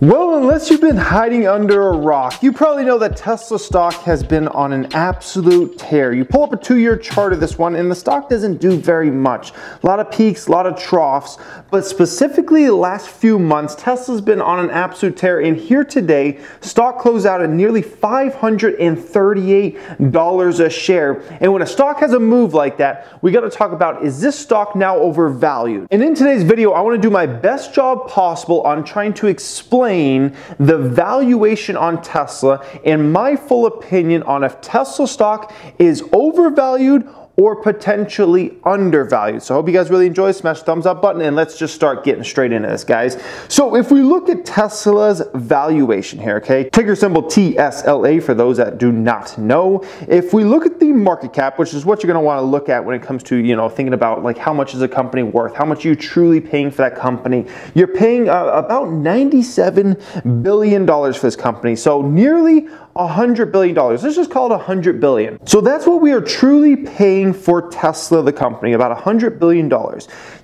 Well, unless you've been hiding under a rock, you probably know that Tesla stock has been on an absolute tear. You pull up a two-year chart of this one and the stock doesn't do very much. A lot of peaks, a lot of troughs, but specifically the last few months, Tesla's been on an absolute tear, and here today, stock closed out at nearly $538 a share. And when a stock has a move like that, we gotta talk about, is this stock now overvalued? And in today's video, I wanna do my best job possible on trying to explain the valuation on Tesla and my full opinion on if Tesla stock is overvalued or potentially undervalued. So I hope you guys really enjoy. Smash the thumbs up button and let's just start getting straight into this, guys. So if we look at Tesla's valuation here, okay, ticker symbol TSLA for those that do not know. If we look at the market cap, which is what you're gonna wanna look at when it comes to, you know, thinking about like how much is a company worth, how much are you truly paying for that company. You're paying about $97 billion for this company. So nearly $100 billion. Let's just call it $100 billion. So that's what we are truly paying for Tesla, the company, about $100 billion.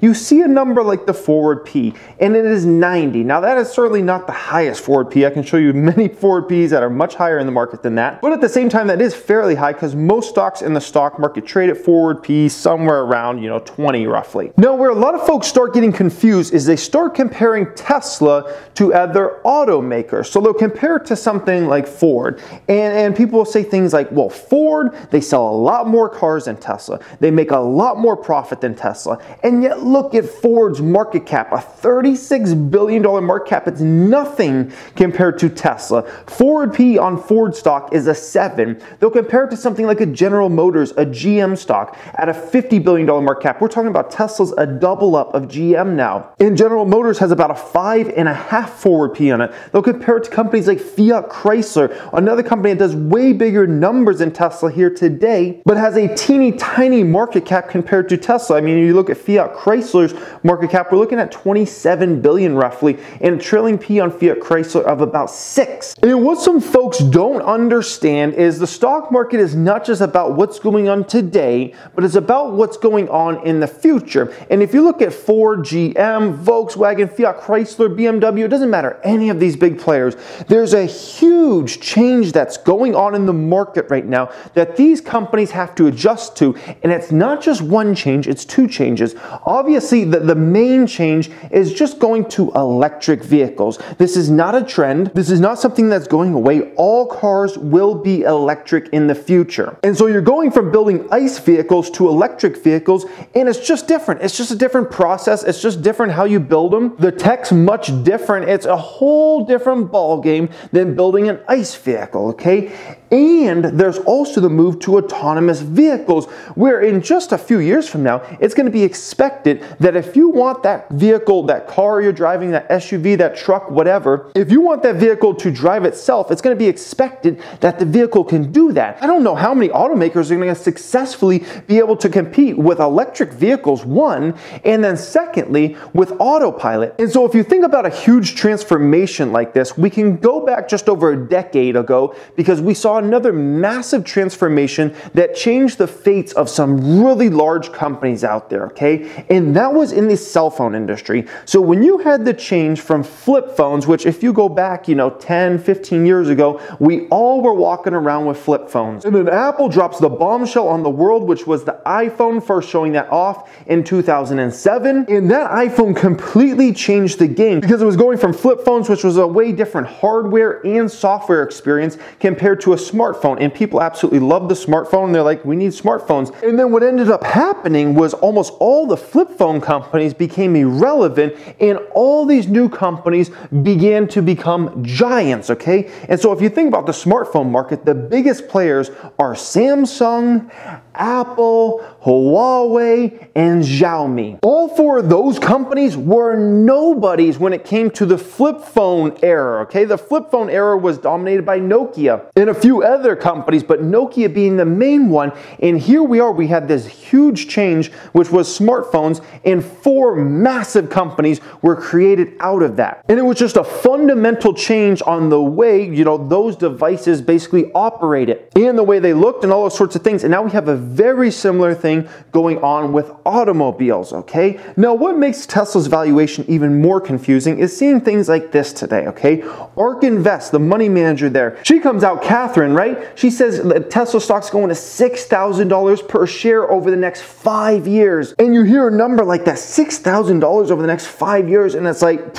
You see a number like the forward P, and it is 90. Now that is certainly not the highest forward P. I can show you many forward Ps that are much higher in the market than that. But at the same time, that is fairly high because most stocks in the stock market trade at forward P somewhere around, you know, 20 roughly. Now where a lot of folks start getting confused is they start comparing Tesla to other automakers. So they'll compare it to something like Ford. And people will say things like, well, Ford, they sell a lot more cars than Tesla. They make a lot more profit than Tesla. And yet look at Ford's market cap, a $36 billion market cap. It's nothing compared to Tesla. Forward P on Ford stock is a 7. They'll compare it to something like a General Motors, a GM stock at a $50 billion market cap. We're talking about Tesla's a double up of GM now. And General Motors has about a 5.5 forward P on it. They'll compare it to companies like Fiat Chrysler, another company that does way bigger numbers than Tesla here today, but has a teeny tiny market cap compared to Tesla. I mean, you look at Fiat Chrysler's market cap, we're looking at 27 billion roughly, and a trailing P on Fiat Chrysler of about 6. And what some folks don't understand is the stock market is not just about what's going on today, but it's about what's going on in the future. And if you look at Ford, GM, Volkswagen, Fiat Chrysler, BMW, it doesn't matter, any of these big players, there's a huge change that's going on in the market right now that these companies have to adjust to, and it's not just one change, it's two changes. Obviously, the main change is just going to electric vehicles. This is not a trend. This is not something that's going away. All cars will be electric in the future. And so you're going from building ICE vehicles to electric vehicles, and it's just different. It's just a different process. It's just different how you build them. The tech's much different. It's a whole different ball game than building an ICE vehicle. Okay, and there's also the move to autonomous vehicles, where in just a few years from now, it's going to be expected that if you want that vehicle, that car you're driving, that SUV, that truck, whatever, if you want that vehicle to drive itself, it's going to be expected that the vehicle can do that. I don't know how many automakers are going to successfully be able to compete with electric vehicles, one, and then secondly, with autopilot. And so if you think about a huge transformation like this, we can go back just over a decade ago, because we saw another massive transformation that changed the fates of some really large companies out there, okay? And that was in the cell phone industry. So when you had the change from flip phones, which if you go back, you know, 10, 15 years ago, we all were walking around with flip phones. And then Apple drops the bombshell on the world, which was the iPhone, first showing that off in 2007. And that iPhone completely changed the game because it was going from flip phones, which was a way different hardware and software experience, compared to a smartphone, and people absolutely love the smartphone. They're like, we need smartphones. And then what ended up happening was almost all the flip phone companies became irrelevant, and all these new companies began to become giants, okay? And so if you think about the smartphone market, the biggest players are Samsung, Apple, Huawei, and Xiaomi. All four of those companies were nobodies when it came to the flip phone era, okay? The flip phone era was dominated by Nokia and a few other companies, but Nokia being the main one. And here we are, we had this huge change, which was smartphones, and four massive companies were created out of that. And it was just a fundamental change on the way, you know, those devices basically operated and the way they looked and all those sorts of things. And now we have a very similar thing going on with automobiles, okay? Now, what makes Tesla's valuation even more confusing is seeing things like this today, okay? Ark Invest, the money manager there, she comes out, Catherine, right? She says that Tesla stock's going to $6,000 per share over the next 5 years. And you hear a number like that, $6,000 over the next 5 years, and it's like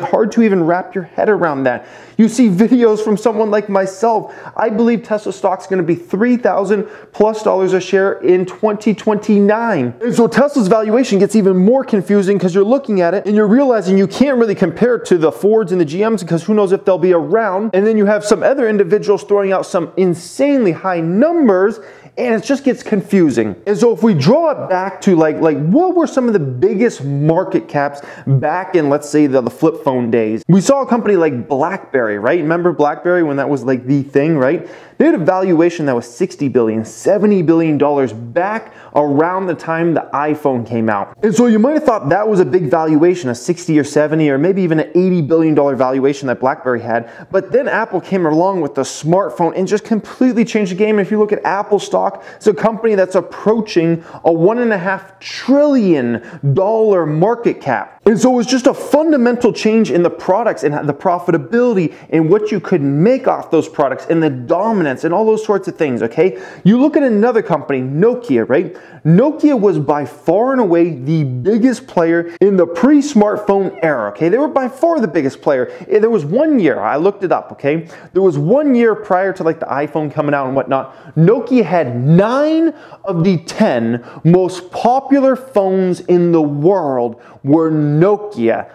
hard to even wrap your head around that. You see videos from someone like myself. I believe Tesla stock's gonna be $3,000+ a share in 2029. And so Tesla's valuation gets even more confusing because you're looking at it and you're realizing you can't really compare it to the Fords and the GMs because who knows if they'll be around. And then you have some other individuals throwing out some insanely high numbers and it just gets confusing. And so if we draw it back to like what were some of the biggest market caps back in, let's say, the flip phone days? We saw a company like BlackBerry, right? Remember BlackBerry when that was like the thing, right? They had a valuation that was $60 billion, $70 billion back around the time the iPhone came out. And so you might have thought that was a big valuation, a 60 or 70 or maybe even an $80 billion valuation that BlackBerry had. But then Apple came along with the smartphone and just completely changed the game. If you look at Apple stock, it's a company that's approaching a $1.5 trillion market cap. And so it was just a fundamental change in the products and the profitability and what you could make off those products and the dominance and all those sorts of things, okay? You look at another company, Nokia, right? Nokia was by far and away the biggest player in the pre-smartphone era, okay? They were by far the biggest player. There was 1 year, I looked it up, okay? There was 1 year prior to like the iPhone coming out and whatnot, Nokia had 9 of the 10 most popular phones in the world were Nokia.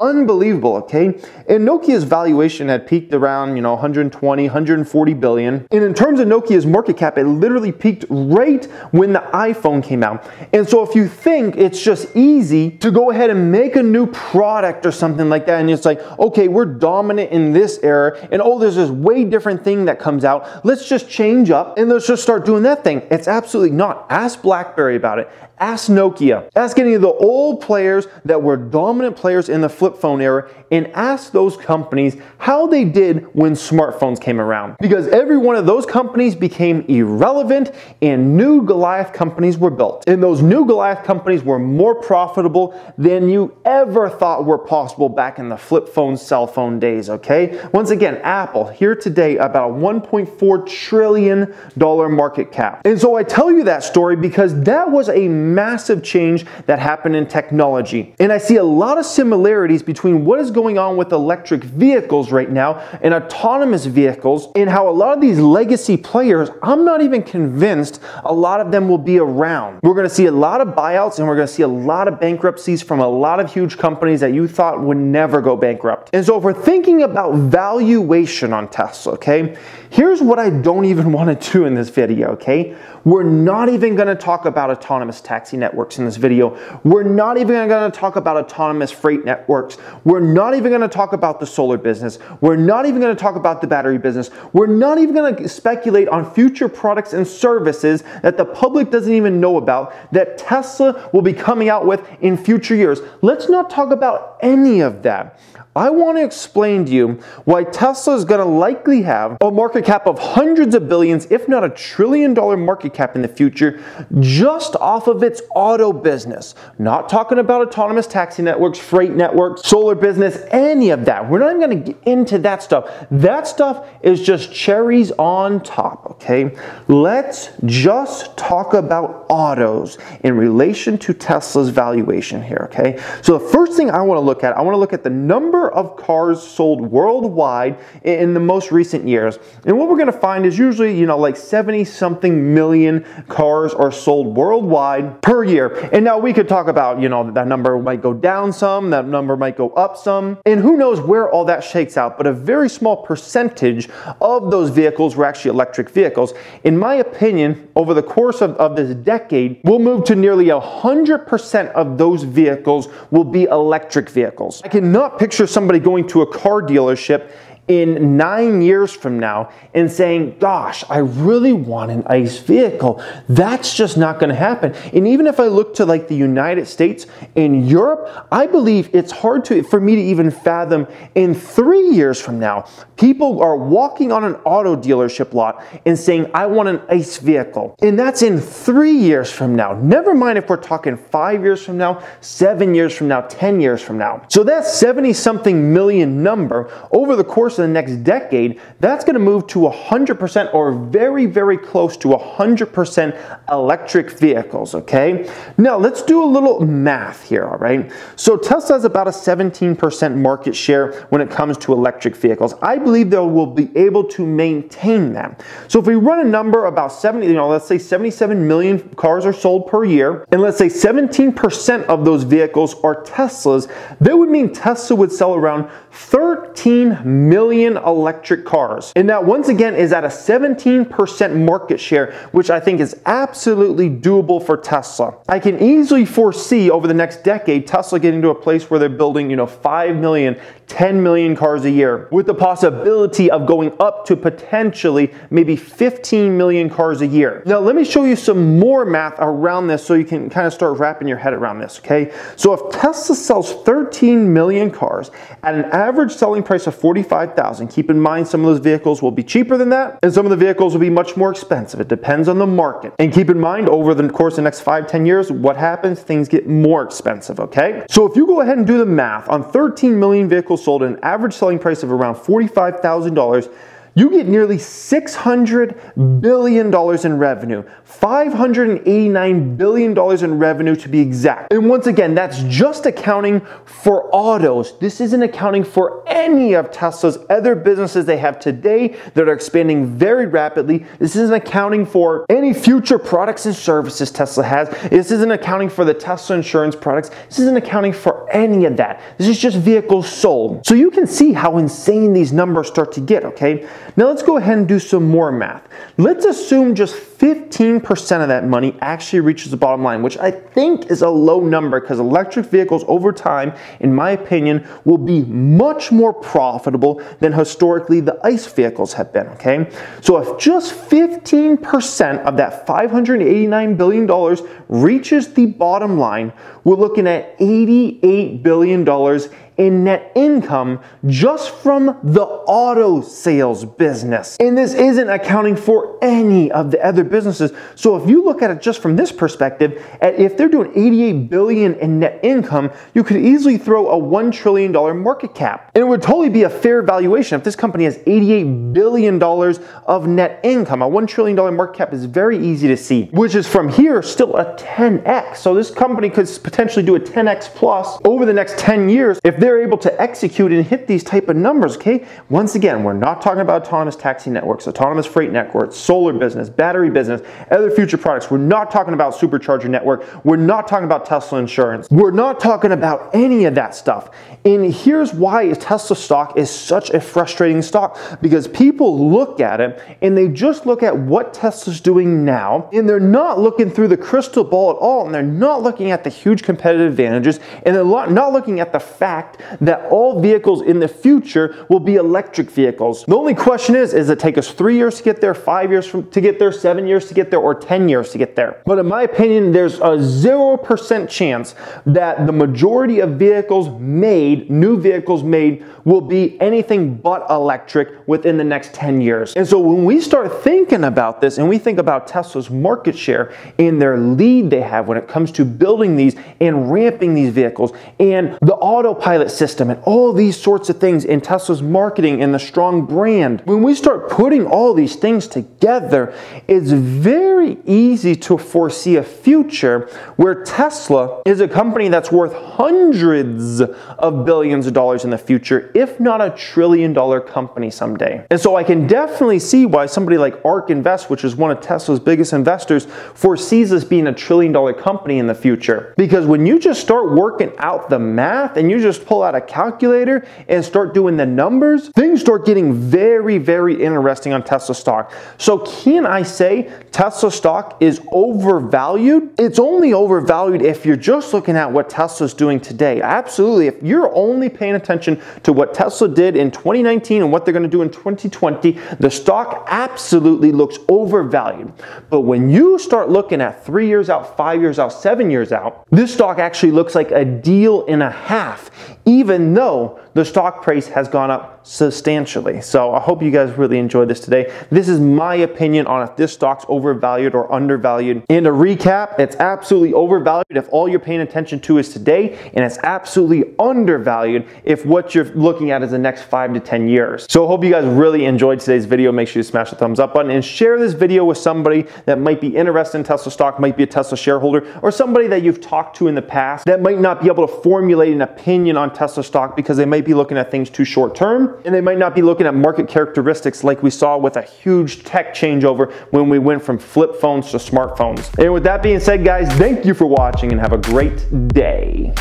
Unbelievable, okay? And Nokia's valuation had peaked around, you know, 120, 140 billion. And in terms of Nokia's market cap, it literally peaked right when the iPhone came out. And so if you think it's just easy to go ahead and make a new product or something like that, and it's like, okay, we're dominant in this era, and oh, there's this way different thing that comes out. Let's just change up and let's just start doing that thing. It's absolutely not. Ask BlackBerry about it. Ask Nokia. Ask any of the old players that were dominant players in the flip phone era and ask those companies how they did when smartphones came around. Because every one of those companies became irrelevant and new Goliath companies were built. And those new Goliath companies were more profitable than you ever thought were possible back in the flip phone, cell phone days, okay? Once again, Apple, here today, about a $1.4 trillion market cap. And so I tell you that story because that was a massive change that happened in technology. And I see a lot of similarities between what is going on with electric vehicles right now and autonomous vehicles and how a lot of these legacy players, I'm not even convinced a lot of them will be around. We're going to see a lot of buyouts and we're going to see a lot of bankruptcies from a lot of huge companies that you thought would never go bankrupt. And so if we're thinking about valuation on Tesla, okay, here's what I don't even want to do in this video, okay? We're not even going to talk about autonomous taxi networks in this video. We're not even going to talk about autonomous freight networks. We're not even going to talk about the solar business. We're not even going to talk about the battery business. We're not even going to speculate on future products and services that the public doesn't even know about that Tesla will be coming out with in future years. Let's not talk about any of that. I want to explain to you why Tesla is going to likely have a market cap of hundreds of billions, if not $1 trillion market cap in the future, just off of its auto business. Not talking about autonomous taxi networks, freight networks, solar business, any of that. We're not even going to get into that stuff. That stuff is just cherries on top, okay? Let's just talk about autos in relation to Tesla's valuation here, okay? So the first thing I want to look at, the number of cars sold worldwide in the most recent years. And what we're going to find is usually, you know, like 70-something million cars are sold worldwide per year. And now we could talk about, you know, that number might go down some, that number might go up some, and who knows where all that shakes out, but a very small percentage of those vehicles were actually electric vehicles. In my opinion, over the course of this decade, we'll move to nearly 100% of those vehicles will be electric vehicles. I cannot picture somebody going to a car dealership in 9 years from now and saying, gosh, I really want an ICE vehicle. That's just not gonna happen. And even if I look to like the United States and Europe, I believe it's hard for me to even fathom in 3 years from now, people are walking on an auto dealership lot and saying, I want an ICE vehicle. And that's in 3 years from now. Never mind if we're talking 5 years from now, 7 years from now, 10 years from now. So that 70-something million number over the course of the next decade, that's going to move to 100% or very, very close to 100% electric vehicles, okay? Now, let's do a little math here, all right? So Tesla has about a 17% market share when it comes to electric vehicles. I believe they will be able to maintain that. So if we run a number about 70, let's say 77 million cars are sold per year, and let's say 17% of those vehicles are Teslas, that would mean Tesla would sell around 13 million electric cars. And that once again is at a 17% market share, which I think is absolutely doable for Tesla. I can easily foresee over the next decade, Tesla getting to a place where they're building, 5 million, 10 million cars a year, with the possibility of going up to potentially maybe 15 million cars a year. Now, let me show you some more math around this so you can kind of start wrapping your head around this, okay? So if Tesla sells 13 million cars at an average selling price of $45,000, keep in mind some of those vehicles will be cheaper than that, and some of the vehicles will be much more expensive. It depends on the market. And keep in mind, over the course of the next 5-10 years, what happens? Things get more expensive, okay? So if you go ahead and do the math on 13 million vehicles sold at an average selling price of around $45,000, you get nearly $600 billion in revenue, $589 billion in revenue to be exact. And once again, that's just accounting for autos. This isn't accounting for any of Tesla's other businesses they have today that are expanding very rapidly. This isn't accounting for any future products and services Tesla has. This isn't accounting for the Tesla insurance products. This isn't accounting for any of that. This is just vehicles sold. So you can see how insane these numbers start to get, okay? Now let's go ahead and do some more math. Let's assume just 15% of that money actually reaches the bottom line, which I think is a low number because electric vehicles over time, in my opinion, will be much more profitable than historically the ICE vehicles have been, okay? So if just 15% of that $589 billion reaches the bottom line, we're looking at $88 billion in net income just from the auto sales business. And this isn't accounting for any of the other businesses. So if you look at it just from this perspective, if they're doing $88 billion in net income, you could easily throw a $1 trillion market cap. And it would totally be a fair valuation if this company has $88 billion of net income. A $1 trillion market cap is very easy to see, which is from here still a 10x. So this company could potentially do a 10x plus over the next 10 years if they're able to execute and hit these type of numbers, okay? Once again, we're not talking about autonomous taxi networks, autonomous freight networks, solar business, battery business, other future products. We're not talking about supercharger network. We're not talking about Tesla insurance. We're not talking about any of that stuff. And here's why Tesla stock is such a frustrating stock, because people look at it and they just look at what Tesla's doing now, and they're not looking through the crystal ball at all, and they're not looking at the huge competitive advantages, and they're not looking at the fact that all vehicles in the future will be electric vehicles. The only question is it take us 3 years to get there, 5 years to get there, 7 years to get there, or 10 years to get there? But in my opinion, there's a 0% chance that the majority of new vehicles made, will be anything but electric within the next 10 years. And so when we start thinking about this, and we think about Tesla's market share and their lead they have when it comes to building these and ramping these vehicles, and the autopilot system and all these sorts of things, in Tesla's marketing and the strong brand, when we start putting all these things together, it's very easy to foresee a future where Tesla is a company that's worth hundreds of billions of dollars in the future, if not a $1 trillion company someday. And so I can definitely see why somebody like Ark Invest, which is one of Tesla's biggest investors, foresees this being a $1 trillion company in the future. Because when you just start working out the math and you just pull out a calculator and start doing the numbers, things start getting very, very interesting on Tesla stock. So can I say today, Tesla stock is overvalued. It's only overvalued if you're just looking at what Tesla's doing today. Absolutely, if you're only paying attention to what Tesla did in 2019 and what they're gonna do in 2020, the stock absolutely looks overvalued. But when you start looking at 3 years out, 5 years out, 7 years out, this stock actually looks like a deal and a half, even though the stock price has gone up substantially. So I hope you guys really enjoyed this today. This is my opinion on if this stock's overvalued or undervalued. And a recap, it's absolutely overvalued if all you're paying attention to is today, and it's absolutely undervalued if what you're looking at is the next 5 to 10 years. So I hope you guys really enjoyed today's video. Make sure you smash the thumbs up button and share this video with somebody that might be interested in Tesla stock, might be a Tesla shareholder, or somebody that you've talked to in the past that might not be able to formulate an opinion on Tesla stock because they might be looking at things too short term, and they might not be looking at market characteristics like we saw with a huge tech changeover when we went from flip phones to smartphones. And with that being said, guys, thank you for watching and have a great day.